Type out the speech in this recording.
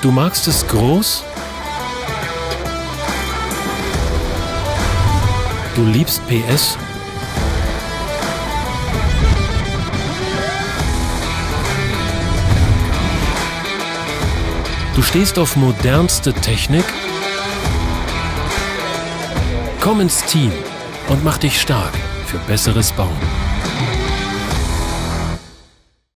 Du magst es groß? Du liebst PS? Du stehst auf modernste Technik? Komm ins Team und mach dich stark für besseres Bauen.